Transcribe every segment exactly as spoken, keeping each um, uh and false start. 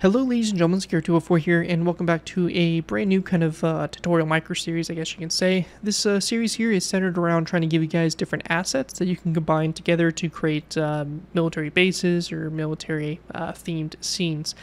Hello ladies and gentlemen, Garrett two B Y four here, and welcome back to a brand new kind of uh, tutorial micro series, I guess you can say. This uh, series here is centered around trying to give you guys different assets that you can combine together to create um, military bases or military uh, themed scenes.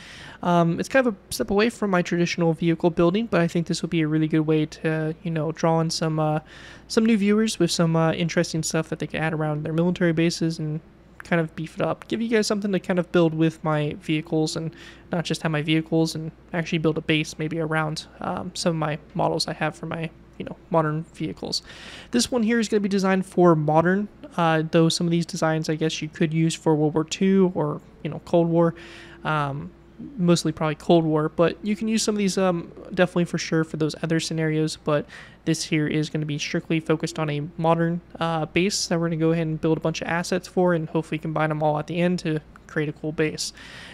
Um, it's kind of a step away from my traditional vehicle building, but I think this will be a really good way to, you know, draw in some, uh, some new viewers with some uh, interesting stuff that they can add around their military bases and kind of beef it up, give you guys something to kind of build with my vehicles, and not just have my vehicles, and actually build a base maybe around um, some of my models I have for my, you know, modern vehicles. This one here is going to be designed for modern, uh, though some of these designs I guess you could use for World War Two or, you know, Cold War, um, mostly probably Cold War, but you can use some of these um, definitely for sure for those other scenarios, but this here is going to be strictly focused on a modern uh, base that we're going to go ahead and build a bunch of assets for and hopefully combine them all at the end to create a cool base.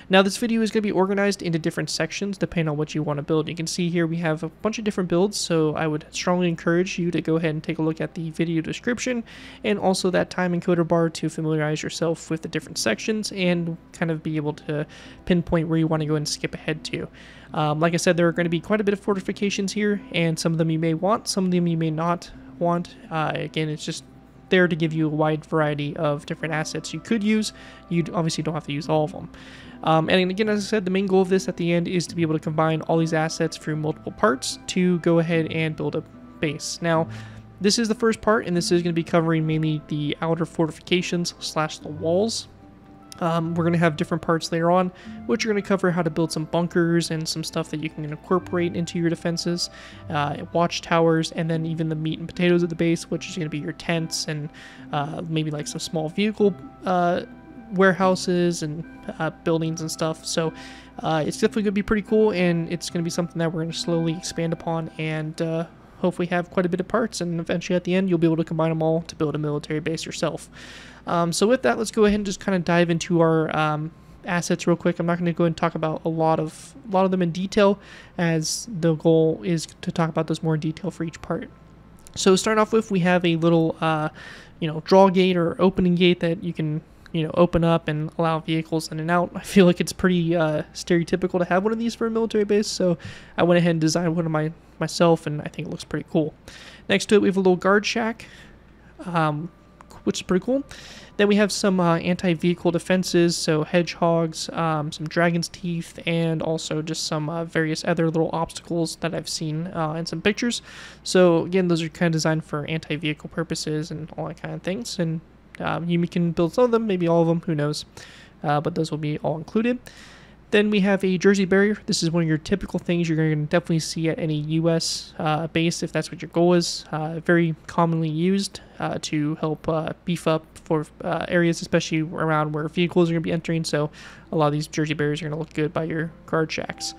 Now this video is going to be organized into different sections depending on what you want to build. You can see here we have a bunch of different builds, so I would strongly encourage you to go ahead and take a look at the video description and also that time encoder bar to familiarize yourself with the different sections and kind of be able to pinpoint where you want to go and skip ahead to. Um, like I said, there are going to be quite a bit of fortifications here, and some of them you may want, some of them you may not want. Uh, again, it's just there to give you a wide variety of different assets you could use. You obviously don't have to use all of them. Um, and again, as I said, the main goal of this at the end is to be able to combine all these assets through multiple parts to go ahead and build a base. Now, this is the first part, and this is going to be covering mainly the outer fortifications slash the walls. Um, we're going to have different parts later on, which are going to cover how to build some bunkers and some stuff that you can incorporate into your defenses, uh, watchtowers, and then even the meat and potatoes of the base, which is going to be your tents and uh, maybe like some small vehicle uh, warehouses and uh, buildings and stuff. So uh, it's definitely going to be pretty cool, and it's going to be something that we're going to slowly expand upon and uh, hopefully have quite a bit of parts, and eventually at the end you'll be able to combine them all to build a military base yourself. Um, so with that, let's go ahead and just kind of dive into our um, assets real quick. I'm not going to go and talk about a lot of a lot of them in detail, as the goal is to talk about those more in detail for each part. So starting off with, we have a little uh, you know, draw gate or opening gate that you can, you know, open up and allow vehicles in and out. I feel like it's pretty uh, stereotypical to have one of these for a military base, so I went ahead and designed one of my myself, and I think it looks pretty cool. Next to it, we have a little guard shack, um, which is pretty cool. Then we have some uh, anti-vehicle defenses, so hedgehogs, um, some dragon's teeth, and also just some uh, various other little obstacles that I've seen uh, in some pictures. So again, those are kind of designed for anti-vehicle purposes and all that kind of things, and Um, you can build some of them, maybe all of them, who knows, uh, but those will be all included. Then we have a Jersey barrier. This is one of your typical things you're going to definitely see at any U S uh, base if that's what your goal is. Uh, very commonly used uh, to help uh, beef up for uh, areas, especially around where vehicles are going to be entering, so a lot of these Jersey barriers are going to look good by your guard shacks.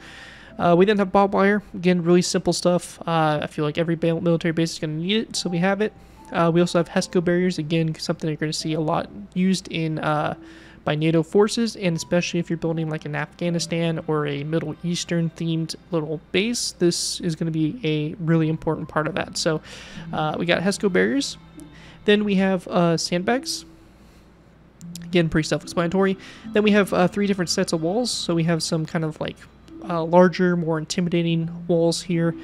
Uh, we then have barbed wire. Again, really simple stuff. Uh, I feel like every military base is going to need it, so we have it. Uh, we also have HESCO barriers, again, something you're going to see a lot used in uh, by NATO forces, and especially if you're building like an Afghanistan or a Middle Eastern themed little base, this is going to be a really important part of that. So uh, we got HESCO barriers. Then we have uh, sandbags. Again, pretty self-explanatory. Then we have uh, three different sets of walls. So we have some kind of like uh, larger, more intimidating walls here.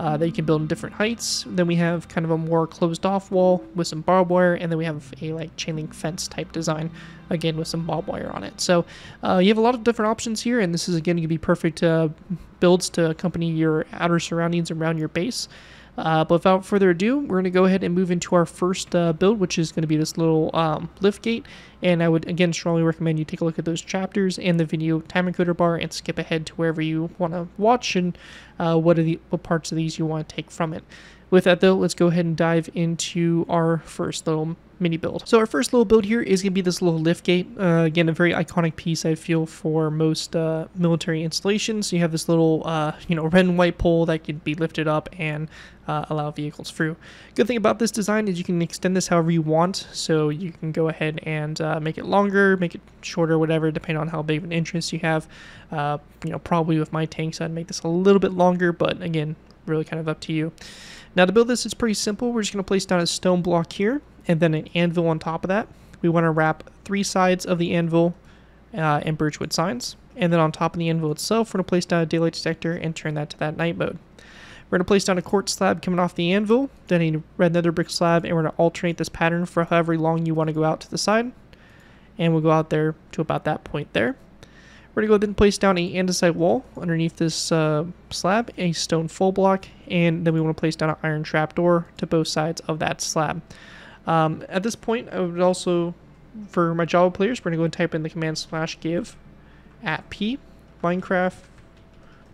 Uh, that you can build in different heights. Then we have kind of a more closed-off wall with some barbed wire, and then we have a like chain link fence type design, again with some barbed wire on it. So uh, you have a lot of different options here, and this is again going to be perfect uh, builds to accompany your outer surroundings around your base. Uh, but without further ado, we're going to go ahead and move into our first uh, build, which is going to be this little um, lift gate. And I would, again, strongly recommend you take a look at those chapters and the video time encoder bar and skip ahead to wherever you want to watch and uh, what, are the, what parts of these you want to take from it. With that, though, let's go ahead and dive into our first little mini build. So our first little build here is going to be this little lift gate. Uh, again, a very iconic piece, I feel, for most uh, military installations. You have this little, uh, you know, red and white pole that could be lifted up and uh, allow vehicles through. Good thing about this design is you can extend this however you want. So you can go ahead and uh, make it longer, make it shorter, whatever, depending on how big of an interest you have. Uh, you know, probably with my tanks, I'd make this a little bit longer, but again, really kind of up to you. Now to build this, it's pretty simple. We're just going to place down a stone block here and then an anvil on top of that. We want to wrap three sides of the anvil uh, in birchwood signs And then on top of the anvil itself, we're going to place down a daylight detector and turn that to that night mode. We're going to place down a quartz slab coming off the anvil, then a red nether brick slab, and we're going to alternate this pattern for however long you want to go out to the side. And we'll go out there to about that point there. We're going to go ahead and place down a andesite wall underneath this uh, slab, a stone full block, and then we want to place down an iron trapdoor to both sides of that slab. Um, at this point, I would also, for my Java players, we're going to go and type in the command slash give at p Minecraft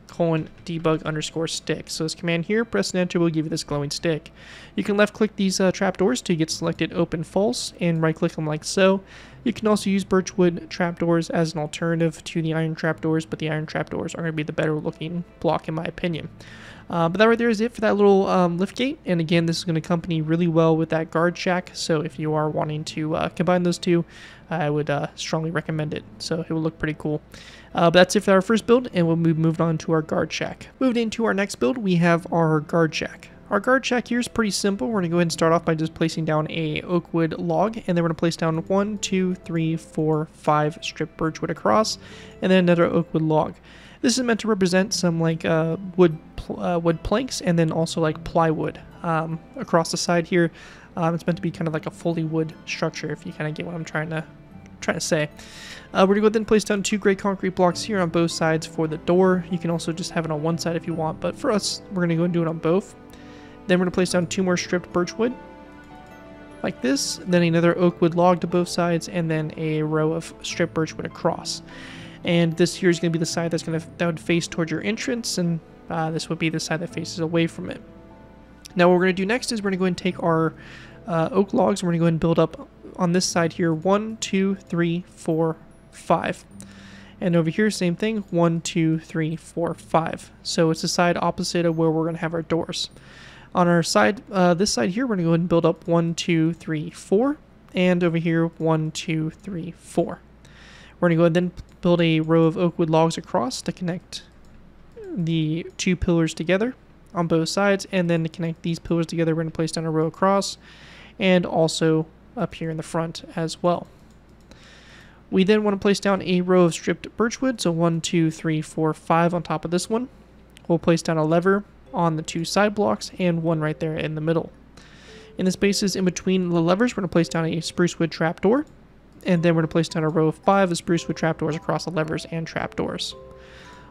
colon debug underscore stick. So this command here, press and enter, will give you this glowing stick. You can left click these uh, trapdoors to get selected open false and right click them like so. You can also use birchwood trapdoors as an alternative to the iron trapdoors, but the iron trapdoors are going to be the better looking block in my opinion. Uh, but that right there is it for that little um, lift gate, and again this is going to accompany really well with that guard shack, so if you are wanting to uh, combine those two, I would uh, strongly recommend it. So it will look pretty cool. Uh, but that's it for our first build, and we'll move moved on to our guard shack. Moved into our next build, we have our guard shack. Our guard shack here is pretty simple. We're going to go ahead and start off by just placing down a oak wood log, and then we're going to place down one, two, three, four, five strip birchwood across, and then another oak wood log. This is meant to represent some like uh, wood pl uh, wood planks, and then also like plywood um, across the side here. Um, it's meant to be kind of like a fully wood structure, if you kind of get what I'm trying to trying to say. Uh, we're going to go ahead and place down two gray concrete blocks here on both sides for the door. You can also just have it on one side if you want, but for us, we're going to go and do it on both. Then we're going to place down two more stripped birchwood, like this, then another oak wood log to both sides, and then a row of stripped birchwood across. And this here is going to be the side that's going to that would face towards your entrance, and uh, this would be the side that faces away from it. Now what we're going to do next is we're going to go and take our uh, oak logs, and we're going to go and build up on this side here, one, two, three, four, five. And over here, same thing, one, two, three, four, five. So it's the side opposite of where we're going to have our doors. On our side, uh, this side here, we're going to go ahead and build up one, two, three, four. And over here, one, two, three, four. We're going to go ahead and then build a row of oak wood logs across to connect the two pillars together on both sides. And then to connect these pillars together, we're going to place down a row across, and also up here in the front as well. We then want to place down a row of stripped birchwood, so one, two, three, four, five on top of this one. We'll place down a lever on the two side blocks and one right there in the middle. In the spaces in between the levers, we're going to place down a spruce wood trapdoor, and then we're going to place down a row of five of spruce wood trapdoors across the levers and trapdoors.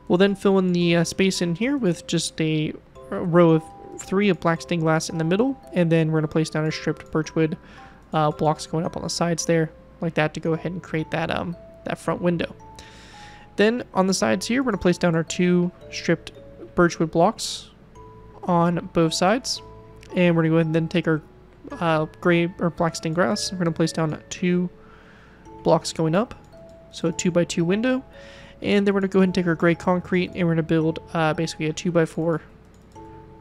We'll then fill in the uh, space in here with just a row of three of black stained glass in the middle, and then we're going to place down a stripped birchwood Uh, blocks going up on the sides there like that to go ahead and create that um that front window. Then on the sides here, we're going to place down our two stripped birchwood blocks on both sides, and we're going to go ahead and then take our uh, gray or black stained glass. We're going to place down two blocks going up, so a two by two window, and then we're going to go ahead and take our gray concrete, and we're going to build uh, basically a two by four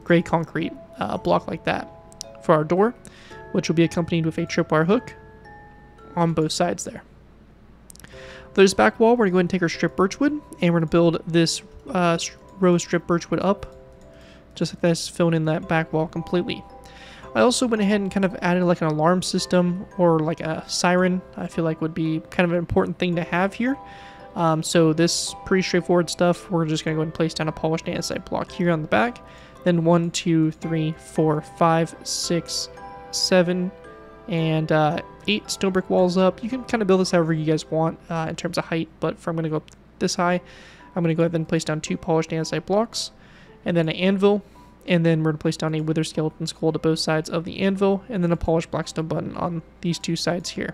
gray concrete uh, block like that for our door, which will be accompanied with a tripwire hook on both sides there. For this back wall, we're going to go ahead and take our strip birchwood, and we're going to build this uh, row of strip birchwood up, just like this, filling in that back wall completely. I also went ahead and kind of added like an alarm system or like a siren, I feel like would be kind of an important thing to have here. Um, so this pretty straightforward stuff. We're just going to go ahead and place down a polished andesite block here on the back. Then one, two, three, four, five, six, seven and uh, eight stone brick walls up. You can kind of build this however you guys want uh, in terms of height, but for I'm going to go up this high, I'm going to go ahead and place down two polished andesite blocks, and then an anvil, and then we're going to place down a wither skeleton skull to both sides of the anvil, and then a polished blackstone button on these two sides here.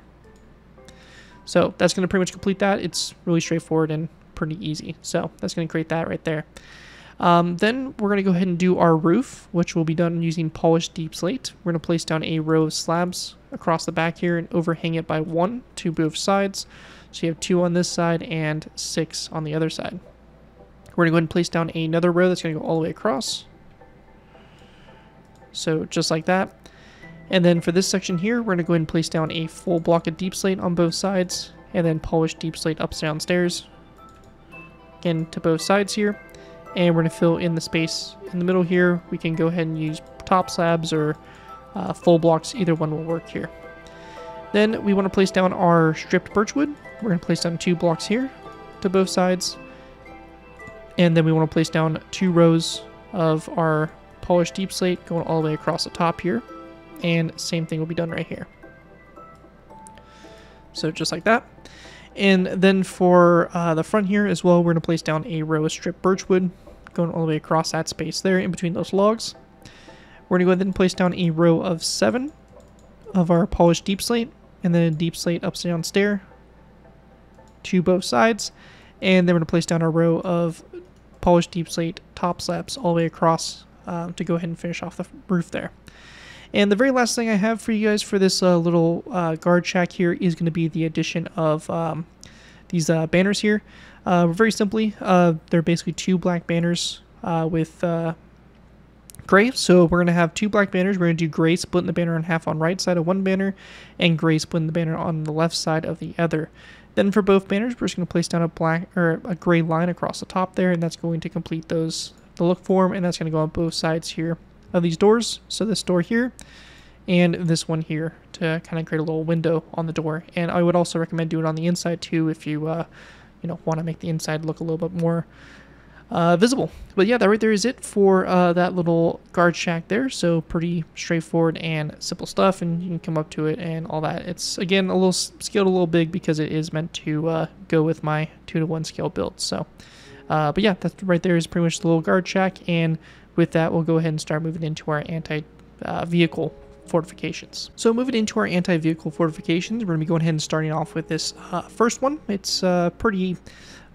So that's going to pretty much complete that. It's really straightforward and pretty easy. So that's going to create that right there. Um, then we're going to go ahead and do our roof, which will be done using polished deep slate. We're going to place down a row of slabs across the back here and overhang it by one to both sides. So you have two on this side and six on the other side. We're going to go ahead and place down another row that's going to go all the way across. So just like that. And then for this section here, we're going to go ahead and place down a full block of deep slate on both sides, and then polished deep slate up downstairs. Again, to both sides here. And we're going to fill in the space in the middle here. We can go ahead and use top slabs or uh, full blocks. Either one will work here. Then we want to place down our stripped birchwood. We're going to place down two blocks here to both sides. And then we want to place down two rows of our polished deep slate going all the way across the top here. And same thing will be done right here. So just like that. And then for uh, the front here as well, we're going to place down a row of stripped birchwood going all the way across that space there in between those logs. We're going to go ahead and place down a row of seven of our polished deep slate, and then a deep slate upside down stair to both sides. And then we're going to place down a row of polished deep slate top slabs all the way across uh, to go ahead and finish off the roof there. And the very last thing I have for you guys for this uh, little uh, guard shack here is going to be the addition of um, these uh, banners here. Uh, very simply, uh, they're basically two black banners uh, with uh, gray. So we're going to have two black banners. We're going to do gray splitting the banner in half on right side of one banner, and gray splitting the banner on the left side of the other. Then for both banners, we're just going to place down a black or a gray line across the top there, and that's going to complete those the look form, and that's going to go on both sides here of these doors. So this door here and this one here to kind of create a little window on the door. And I would also recommend doing it on the inside too if you uh, you know, want to make the inside look a little bit more uh, visible. But yeah, that right there is it for uh, that little guard shack there. So pretty straightforward and simple stuff, and you can come up to it and all that. It's again a little scaled a little big because it is meant to uh, go with my two to one scale build. So uh, but yeah, that right there is pretty much the little guard shack, and with that, we'll go ahead and start moving into our anti-vehicle uh, fortifications. So moving into our anti-vehicle fortifications, we're going to be going ahead and starting off with this uh, first one. It's uh, pretty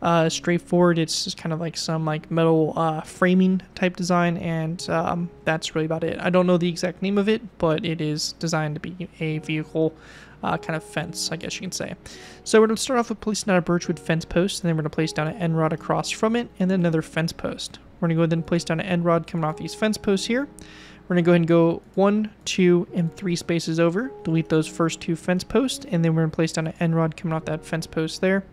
uh, straightforward. It's just kind of like some like metal uh, framing type design, and um, that's really about it. I don't know the exact name of it, but it is designed to be a vehicle uh, kind of fence, I guess you can say. So we're going to start off with placing down a birchwood fence post, and then we're going to place down an end rod across from it, and then another fence post. We're going to go ahead and place down an end rod coming off these fence posts here. We're going to go ahead and go one, two, and three spaces over. Delete those first two fence posts, and then we're going to place down an end rod coming off that fence post there.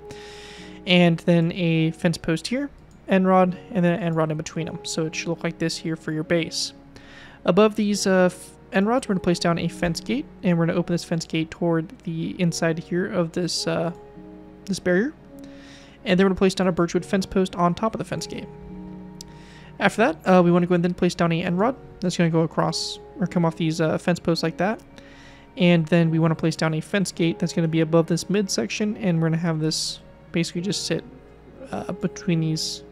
And then a fence post here, end rod, and then an end rod in between them. So it should look like this here for your base. Above these uh, end rods, we're going to place down a fence gate, and we're going to open this fence gate toward the inside here of this, uh, this barrier. And then we're going to place down a birchwood fence post on top of the fence gate. After that, uh, we want to go ahead and then place down an end rod that's going to go across or come off these uh, fence posts like that. And then we want to place down a fence gate that's going to be above this midsection, and we're going to have this basically just sit uh, between these,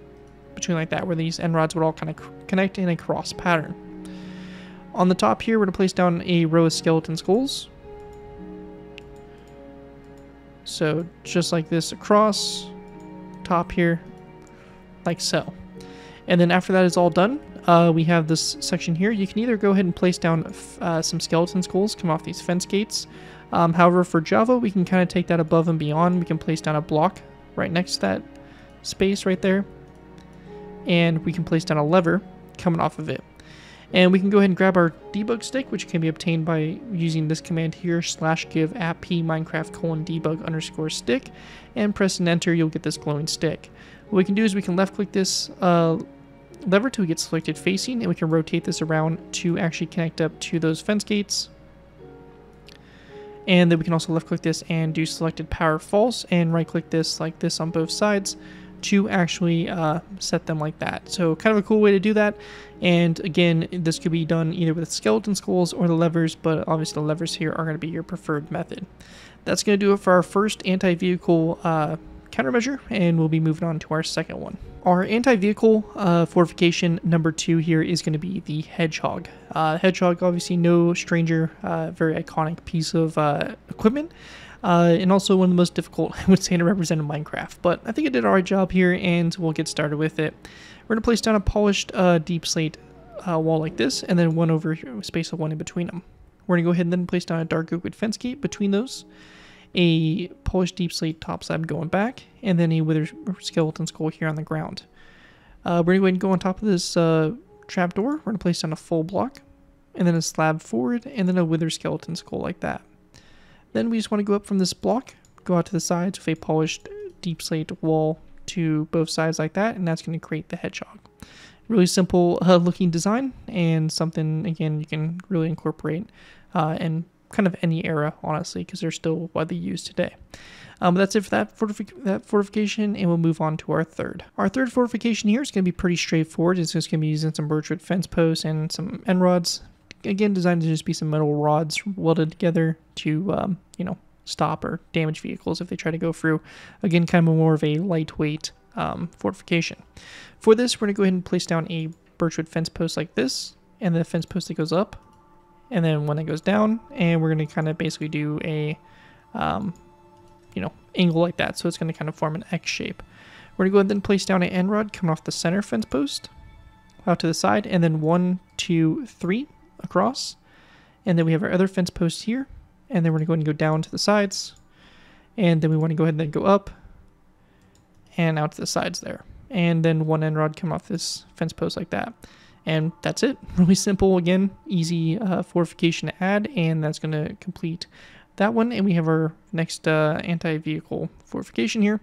between like that, where these end rods would all kind of connect in a cross pattern. On the top here, we're going to place down a row of skeleton skulls. So just like this across, top here, like so. And then after that is all done, uh, we have this section here. You can either go ahead and place down uh, some skeleton skulls, come off these fence gates. Um, however, for Java, we can kind of take that above and beyond. We can place down a block right next to that space right there. And we can place down a lever coming off of it. And we can go ahead and grab our debug stick, which can be obtained by using this command here, slash give app minecraft colon debug underscore stick, and press and enter, you'll get this glowing stick. What we can do is we can left click this uh, lever till we get selected facing, and we can rotate this around to actually connect up to those fence gates. And then we can also left click this and do selected power false, and right click this like this on both sides to actually uh, set them like that. So kind of a cool way to do that. And again, this could be done either with skeleton skulls or the levers, but obviously the levers here are going to be your preferred method. That's going to do it for our first anti-vehicle uh, countermeasure, and we'll be moving on to our second one. Our anti-vehicle uh, fortification number two here is going to be the hedgehog. Uh, hedgehog, obviously no stranger, uh, very iconic piece of uh, equipment. Uh, and also one of the most difficult, I would say, to represent in Minecraft. But I think it did our job here, and we'll get started with it. We're going to place down a polished uh, deep slate uh, wall like this, and then one over here, space of one in between them. We're going to go ahead and then place down a dark oak wood fence gate between those, a polished deep slate top slab going back, and then a withered skeleton skull here on the ground. Uh, we're going to go ahead and go on top of this uh, trap door. We're going to place down a full block, and then a slab forward, and then a withered skeleton skull like that. Then we just want to go up from this block, go out to the sides with a polished deep slate wall to both sides like that, and that's going to create the hedgehog. Really simple uh, looking design, and something, again, you can really incorporate uh, and kind of any era, honestly, because they're still widely used today. Um, but that's it for that, fortifi that fortification, and we'll move on to our third. Our third fortification here is going to be pretty straightforward. It's just going to be using some birchwood fence posts and some end rods. Again, designed to just be some metal rods welded together to, um, you know, stop or damage vehicles if they try to go through. Again, kind of more of a lightweight um, fortification. For this, we're going to go ahead and place down a birchwood fence post like this, and then a fence post that goes up, and then one that goes down, and we're going to kind of basically do a... Um, you know, angle like that, so it's going to kind of form an X shape. We're going to go ahead and place down an end rod coming off the center fence post, out to the side, and then one, two, three across, and then we have our other fence post here, and then we're going to go ahead and go down to the sides, and then we want to go ahead and then go up and out to the sides there, and then one end rod come off this fence post like that. And that's it. Really simple, again, easy uh, fortification to add, and that's going to complete that one, and we have our next uh, anti-vehicle fortification here,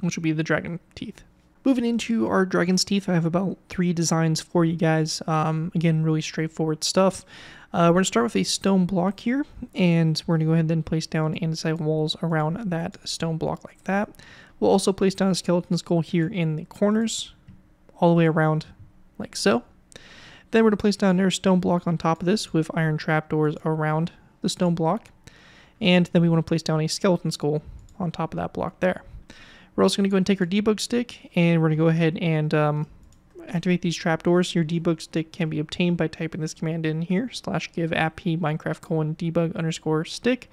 which will be the dragon teeth. Moving into our dragon's teeth, I have about three designs for you guys. Um, again, really straightforward stuff. Uh, we're going to start with a stone block here, and we're going to go ahead and place down andesite walls around that stone block like that. We'll also place down a skeleton skull here in the corners, all the way around like so. Then we're going to place down another stone block on top of this with iron trapdoors around the stone block. And then we want to place down a skeleton skull on top of that block there. We're also going to go ahead and take our debug stick, and we're going to go ahead and um, activate these trapdoors. Your debug stick can be obtained by typing this command in here, slash give app minecraft colon debug underscore stick.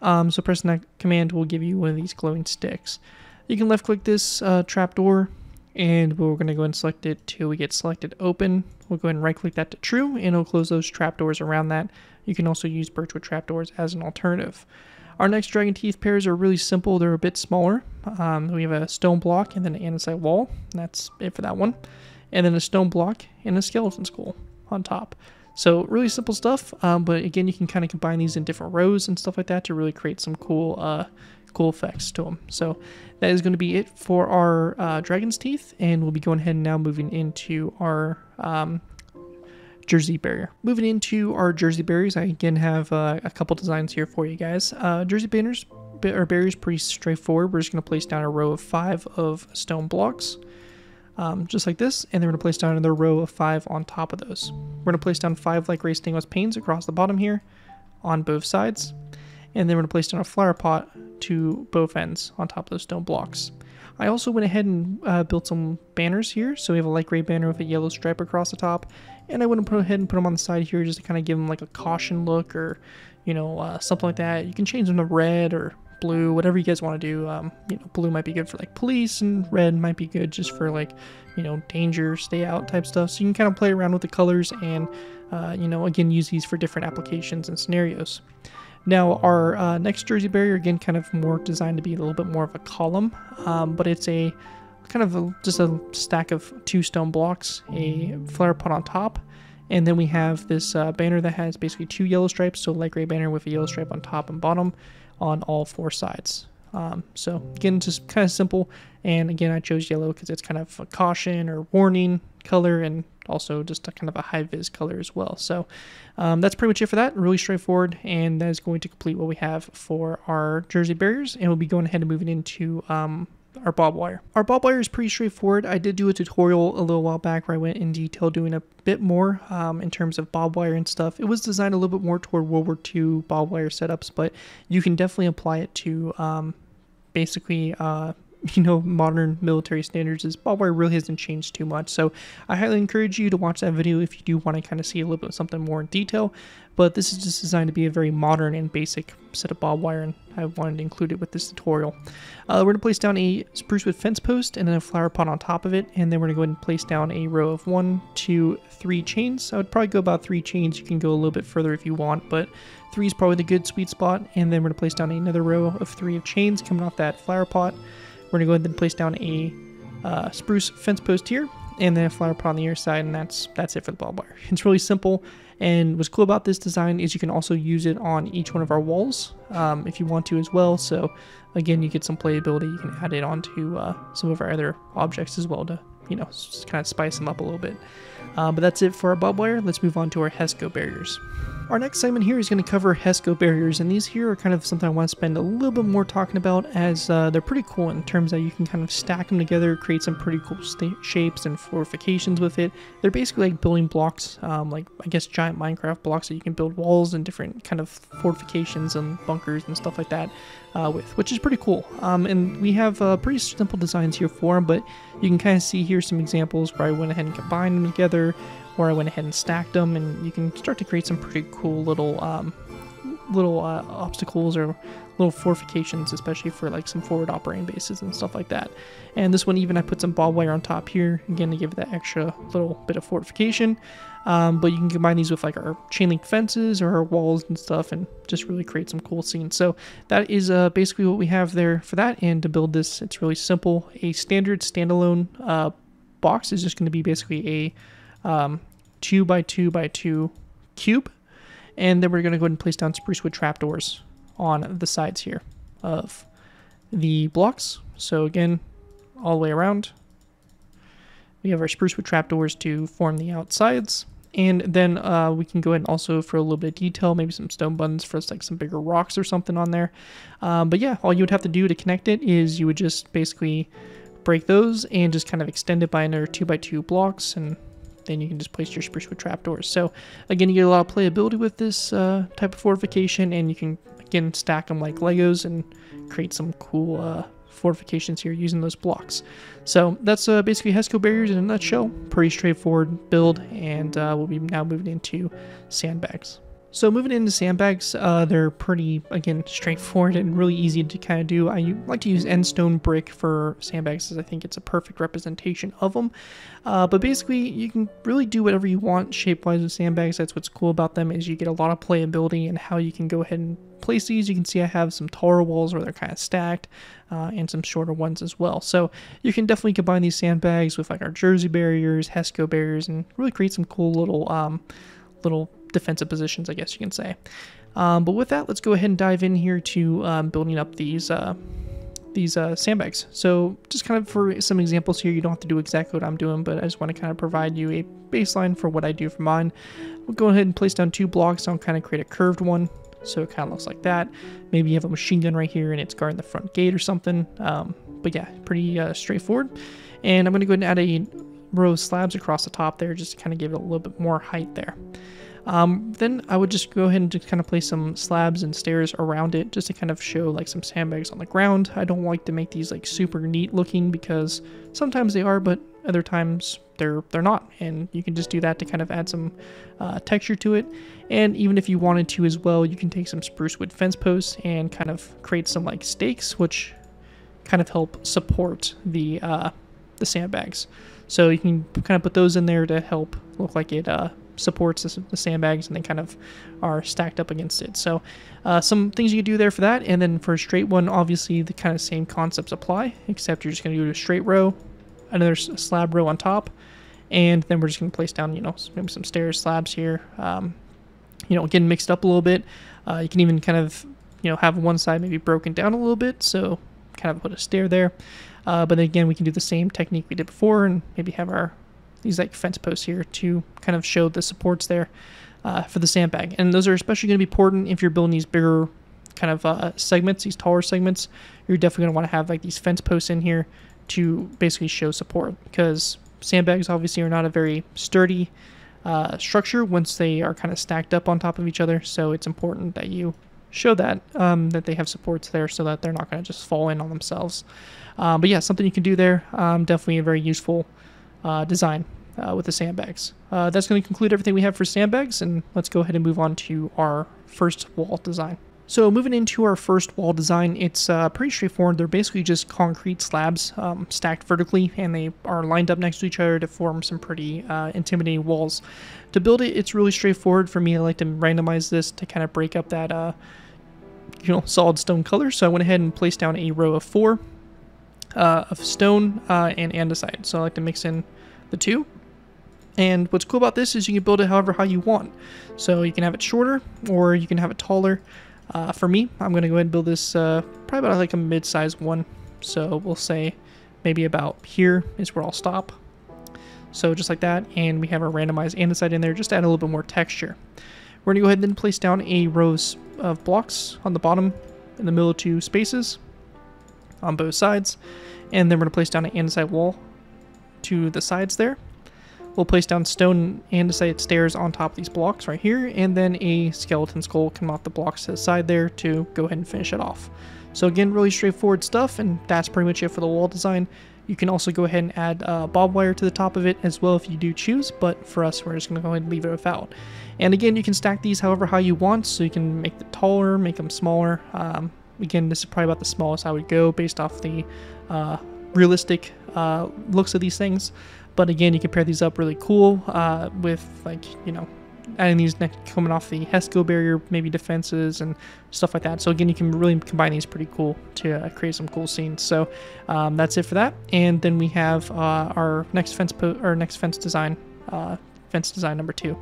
Um, so pressing that command will give you one of these glowing sticks. You can left click this uh, trapdoor, and we're going to go ahead and select it till we get selected open. We'll go ahead and right click that to true, and it'll close those trapdoors around that. You can also use birchwood trapdoors as an alternative. Our next dragon teeth pairs are really simple. They're a bit smaller. Um, we have a stone block and then an andesite wall. And that's it for that one. And then a stone block and a skeleton skull on top. So really simple stuff. Um, but again, you can kind of combine these in different rows and stuff like that to really create some cool uh, cool effects to them. So that is going to be it for our uh, dragon's teeth, and we'll be going ahead and now moving into our um, Jersey barrier. Moving into our Jersey barriers, I again have uh, a couple designs here for you guys. Uh, Jersey banners or barriers, pretty straightforward. We're just going to place down a row of five of stone blocks, um, just like this, and then we're going to place down another row of five on top of those. We're going to place down five like raised stainless panes across the bottom here, on both sides. And then we're going to place down a flower pot to both ends on top of those stone blocks. I also went ahead and uh, built some banners here. So we have a light gray banner with a yellow stripe across the top. And I went ahead and put them on the side here just to kind of give them like a caution look, or, you know, uh, something like that. You can change them to red or blue, whatever you guys want to do. Um, you know, blue might be good for like police, and red might be good just for like, you know, danger, stay out type stuff. So you can kind of play around with the colors and, uh, you know, again, use these for different applications and scenarios. Now our uh, next Jersey barrier, again, kind of more designed to be a little bit more of a column, um, but it's a kind of a, just a stack of two stone blocks, a flower pot on top, and then we have this uh, banner that has basically two yellow stripes, so light gray banner with a yellow stripe on top and bottom on all four sides. Um, so again, just kind of simple, and again, I chose yellow because it's kind of a caution or warning color, and also just a kind of a high vis color as well. So um, that's pretty much it for that. Really straightforward, and that is going to complete what we have for our Jersey barriers, and we'll be going ahead and moving into um, our barbed wire. Our barbed wire is pretty straightforward. I did do a tutorial a little while back where I went in detail doing a bit more um, in terms of barbed wire and stuff. It was designed a little bit more toward World War Two barbed wire setups, but you can definitely apply it to um, basically uh, you know, modern military standards. Is barbed wire really hasn't changed too much, so I highly encourage you to watch that video if you do want to kind of see a little bit of something more in detail, but this is just designed to be a very modern and basic set of barbed wire, and I wanted to include it with this tutorial. Uh, we're going to place down a spruce wood fence post and then a flower pot on top of it, and then we're going to go ahead and place down a row of one, two, three chains. I would probably go about three chains. You can go a little bit further if you want, but three is probably the good sweet spot, and then we're going to place down another row of three of chains coming off that flower pot. We're going to go ahead and place down a uh, spruce fence post here, and then a flower pot on the other side, and that's that's it for the barbed wire. It's really simple, and what's cool about this design is you can also use it on each one of our walls um, if you want to as well. So again, you get some playability. You can add it onto uh, some of our other objects as well to, you know, just kind of spice them up a little bit. Uh, but that's it for our barbed wire. Let's move on to our HESCO barriers. Our next segment here is going to cover HESCO barriers, and these here are kind of something I want to spend a little bit more talking about, as uh, they're pretty cool in terms that you can kind of stack them together, create some pretty cool shapes and fortifications with it. They're basically like building blocks, um, like I guess giant Minecraft blocks that you can build walls and different kind of fortifications and bunkers and stuff like that uh, with, which is pretty cool. Um, and we have uh, pretty simple designs here for them, but you can kind of see here some examples where I went ahead and combined them together, where I went ahead and stacked them, and you can start to create some pretty cool little um, little uh, obstacles or little fortifications, especially for like some forward operating bases and stuff like that. And this one, even I put some barbed wire on top here, again to give that extra little bit of fortification. Um, but you can combine these with like our chain link fences or our walls and stuff, and just really create some cool scenes. So that is uh, basically what we have there for that. And to build this, it's really simple. A standard standalone uh, box is just going to be basically a Um, two by two by two cube, and then we're going to go ahead and place down spruce wood trapdoors on the sides here of the blocks. So again, all the way around, we have our spruce wood trapdoors to form the outsides, and then uh, we can go ahead and also for a little bit of detail, maybe some stone buttons for like some bigger rocks or something on there. Um, but yeah, all you would have to do to connect it is you would just basically break those and just kind of extend it by another two by two blocks, and then you can just place your spruce wood trapdoors. So again, you get a lot of playability with this uh, type of fortification, and you can again stack them like Legos and create some cool uh, fortifications here using those blocks. So that's uh, basically HESCO barriers in a nutshell. Pretty straightforward build, and uh, we'll be now moving into sandbags. So moving into sandbags, uh, they're pretty, again, straightforward and really easy to kind of do. I like to use endstone brick for sandbags, as I think it's a perfect representation of them. Uh, but basically, you can really do whatever you want shape-wise with sandbags. That's what's cool about them, is you get a lot of playability and how you can go ahead and place these. You can see I have some taller walls where they're kind of stacked, uh, and some shorter ones as well. So you can definitely combine these sandbags with like our Jersey barriers, HESCO barriers, and really create some cool little, um, little... defensive positions, I guess you can say. Um, but with that, let's go ahead and dive in here to um, building up these uh, these uh, sandbags. So just kind of for some examples here, you don't have to do exactly what I'm doing, but I just want to kind of provide you a baseline for what I do for mine. We'll go ahead and place down two blocks. I'll kind of create a curved one, so it kind of looks like that. Maybe you have a machine gun right here and it's guarding the front gate or something. Um, but yeah, pretty uh, straightforward. And I'm going to go ahead and add a row of slabs across the top there, just to kind of give it a little bit more height there. Um, then I would just go ahead and just kind of place some slabs and stairs around it, just to kind of show like some sandbags on the ground. I don't like to make these like super neat looking, because sometimes they are, but other times they're they're not, and you can just do that to kind of add some uh, texture to it. And even if you wanted to as well, you can take some spruce wood fence posts and kind of create some like stakes, which kind of help support the uh, the sandbags. So you can kind of put those in there to help look like it uh, supports the sandbags, and they kind of are stacked up against it. So uh, some things you can do there for that. And then for a straight one, obviously the kind of same concepts apply, except you're just going to do a straight row, another slab row on top, and then we're just going to place down, you know, maybe some stairs, slabs here, um, you know, getting mixed up a little bit. Uh, you can even kind of, you know, have one side maybe broken down a little bit, so kind of put a stair there. Uh, but again, we can do the same technique we did before, and maybe have our these like fence posts here to kind of show the supports there uh, for the sandbag. And those are especially going to be important if you're building these bigger kind of uh, segments, these taller segments. You're definitely going to want to have like these fence posts in here to basically show support, because sandbags obviously are not a very sturdy uh, structure once they are kind of stacked up on top of each other. So it's important that you show that, um, that they have supports there, so that they're not going to just fall in on themselves. Um, but yeah, something you can do there. Um, definitely a very useful Uh, design uh, with the sandbags. Uh, that's going to conclude everything we have for sandbags, and let's go ahead and move on to our first wall design. So moving into our first wall design, it's uh, pretty straightforward. They're basically just concrete slabs um, stacked vertically, and they are lined up next to each other to form some pretty uh, intimidating walls. To build it, it's really straightforward. For me, I like to randomize this to kind of break up that uh, you know, solid stone color. So I went ahead and placed down a row of four Uh, of stone uh, and andesite, so I like to mix in the two. And what's cool about this is you can build it however how you want. So you can have it shorter, or you can have it taller. Uh, for me, I'm going to go ahead and build this uh, probably about like a mid-sized one. So we'll say maybe about here is where I'll stop. So just like that, and we have our randomized andesite in there just to add a little bit more texture. We're going to go ahead and place down a rows of blocks on the bottom in the middle two spaces on both sides. And then we're going to place down an andesite wall to the sides there. We'll place down stone andesite stairs on top of these blocks right here, and then a skeleton skull come off the blocks to the side there to go ahead and finish it off. So again, really straightforward stuff, and that's pretty much it for the wall design. You can also go ahead and add uh, bob wire to the top of it as well if you do choose, but for us, we're just going to go ahead and leave it without. And again, you can stack these however how you want, so you can make them taller, make them smaller. Um, again, this is probably about the smallest I would go based off the uh, realistic uh, looks of these things. But again, you can pair these up really cool uh, with, like, you know, adding these next, coming off the HESCO barrier, maybe defenses and stuff like that. So again, you can really combine these pretty cool to uh, create some cool scenes. So um, that's it for that. And then we have uh, our next fence, po our next fence design, uh, fence design number two.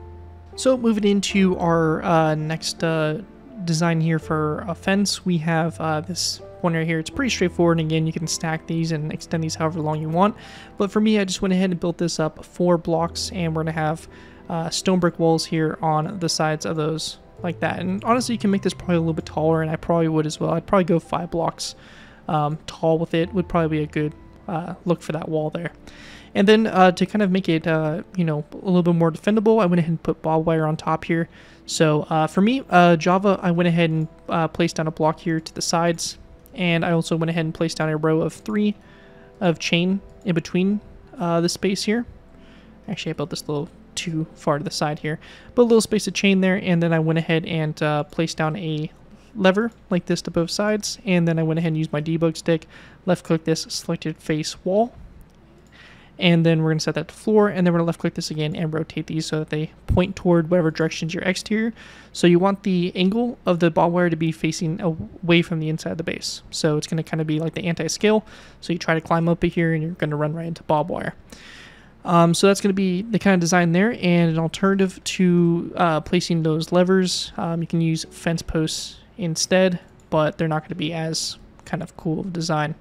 So moving into our uh, next uh, design here for a fence, we have uh, this one right here. It's pretty straightforward, and again, you can stack these and extend these however long you want. But for me, I just went ahead and built this up four blocks, and we're gonna have uh, stone brick walls here on the sides of those like that. And honestly, you can make this probably a little bit taller, and I probably would as well. I'd probably go five blocks um, tall with it. Would probably be a good uh, look for that wall there. And then uh, to kind of make it, uh, you know, a little bit more defendable, I went ahead and put barbed wire on top here. So uh, for me, uh, Java, I went ahead and uh, placed down a block here to the sides. And I also went ahead and placed down a row of three of chain in between uh, the space here. Actually, I built this a little too far to the side here, but a little space of chain there. And then I went ahead and uh, placed down a lever like this to both sides. And then I went ahead and used my debug stick, left click this, selected face wall. And then we're going to set that to floor, and then we're going to left click this again and rotate these so that they point toward whatever directions your exterior. So you want the angle of the barbed wire to be facing away from the inside of the base. So it's going to kind of be like the anti-scale. So you try to climb up here and you're going to run right into barbed wire. Um, so that's going to be the kind of design there. And an alternative to uh, placing those levers, um, you can use fence posts instead, but they're not going to be as kind of cool of a design.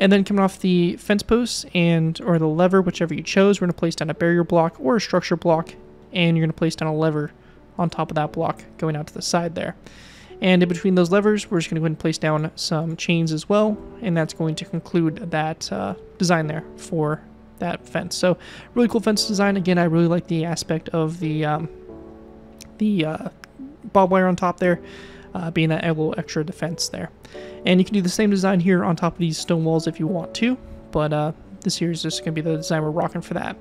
And then coming off the fence posts and or the lever, whichever you chose, we're going to place down a barrier block or a structure block, and you're going to place down a lever on top of that block going out to the side there. And in between those levers, we're just going to go ahead and place down some chains as well, and that's going to conclude that uh, design there for that fence. So really cool fence design. Again, I really like the aspect of the, um, the uh, barbed wire on top there. Uh, being that little extra defense there. And you can do the same design here on top of these stone walls if you want to, but uh, this here is just going to be the design we're rocking for that.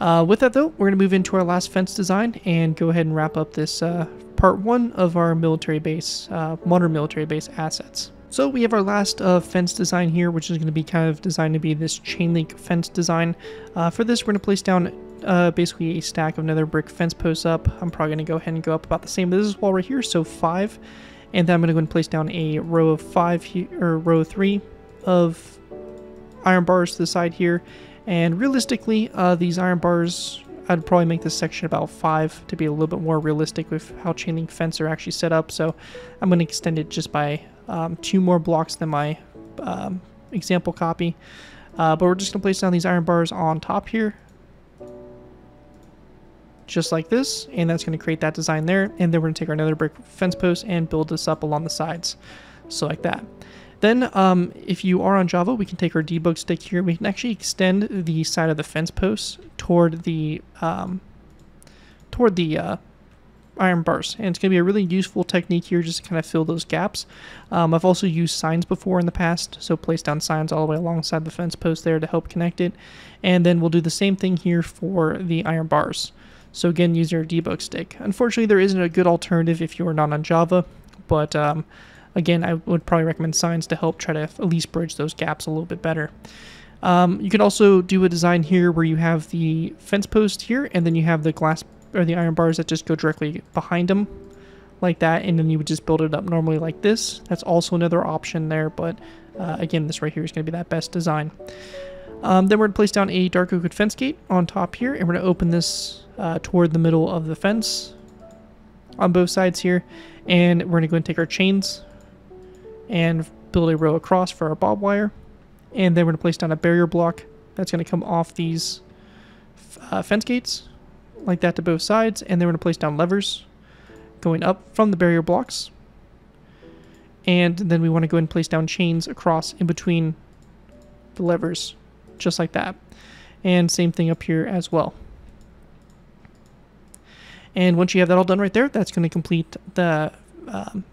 Uh, with that though, we're going to move into our last fence design and go ahead and wrap up this uh, part one of our military base, uh, modern military base assets. So we have our last uh, fence design here, which is going to be kind of designed to be this chain link fence design. Uh, for this, we're going to place down Uh, basically a stack of nether brick fence posts up. I'm probably going to go ahead and go up about the same as this wall right here, so five. And then I'm going to go and place down a row of five here, or row three of iron bars to the side here. And realistically, uh, these iron bars, I'd probably make this section about five to be a little bit more realistic with how chain link fence are actually set up. So I'm going to extend it just by um, two more blocks than my um, example copy. Uh, but we're just going to place down these iron bars on top here, just like this, and that's going to create that design there. And then we're going to take our nether brick fence post and build this up along the sides, so like that. Then um, if you are on Java, we can take our debug stick here. We can actually extend the side of the fence post toward the um, toward the uh, iron bars, and it's going to be a really useful technique here just to kind of fill those gaps. Um, I've also used signs before in the past, so place down signs all the way alongside the fence post there to help connect it. And then we'll do the same thing here for the iron bars. So again, use your debug stick. Unfortunately, there isn't a good alternative if you are not on Java, but um, again, I would probably recommend signs to help try to at least bridge those gaps a little bit better. Um, you could also do a design here where you have the fence post here, and then you have the glass or the iron bars that just go directly behind them like that, and then you would just build it up normally like this. That's also another option there, but uh, again, this right here is going to be that best design. Um, then we're going to place down a dark oak fence gate on top here, and we're going to open this uh, toward the middle of the fence on both sides here. And we're going to go and take our chains and build a row across for our barbed wire. And then we're going to place down a barrier block that's going to come off these uh, fence gates like that to both sides. And then we're going to place down levers going up from the barrier blocks. And then we want to go ahead and place down chains across in between the levers, just like that. And same thing up here as well. And once you have that all done right there, that's going to complete the um,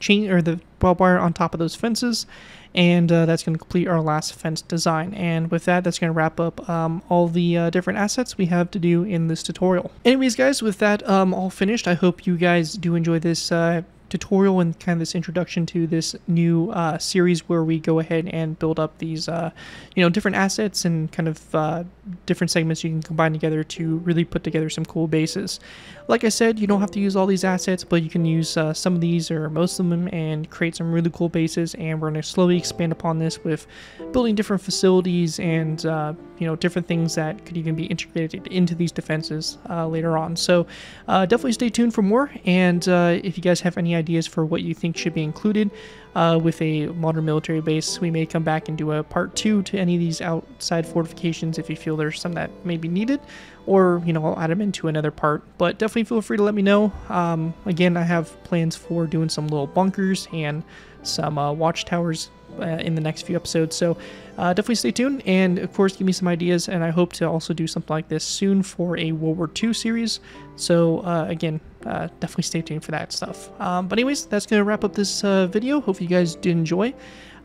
chain or the barbed wire on top of those fences. And uh, that's going to complete our last fence design. And with that, that's going to wrap up um, all the uh, different assets we have to do in this tutorial. Anyways, guys, with that um, all finished, I hope you guys do enjoy this uh, tutorial and kind of this introduction to this new uh, series where we go ahead and build up these uh, you know, different assets and kind of uh, different segments you can combine together to really put together some cool bases. Like I said, you don't have to use all these assets, but you can use uh, some of these or most of them and create some really cool bases, and we're going to slowly expand upon this with building different facilities and uh, you know, different things that could even be integrated into these defenses uh, later on. So uh, definitely stay tuned for more, and uh, if you guys have any ideas for what you think should be included uh, with a modern military base, we may come back and do a part two to any of these outside fortifications if you feel there's some that may be needed, or you know, I'll add them into another part. But definitely feel free to let me know. Um, again, I have plans for doing some little bunkers and some uh, watchtowers uh, in the next few episodes, so uh, definitely stay tuned, and of course give me some ideas, and I hope to also do something like this soon for a World War Two series. So uh, again, uh, definitely stay tuned for that stuff. Um, but anyways, that's going to wrap up this uh, video. Hope you guys did enjoy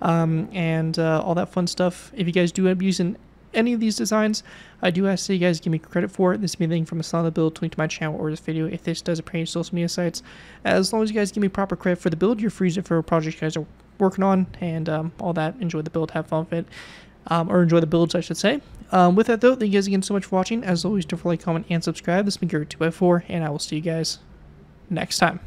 um, and uh, all that fun stuff. If you guys do end up using any of these designs, I do ask that you guys give me credit for it. This may be anything from a solid build to link to my channel or this video if this does appear on social media sites. As long as you guys give me proper credit for the build, you're free for a project you guys are working on, and um, all that. Enjoy the build, have fun with it, um, or enjoy the builds, I should say. Um, with that though, thank you guys again so much for watching. As always, don't forget to like, comment, and subscribe. This has been Garrett two by four, and I will see you guys next time.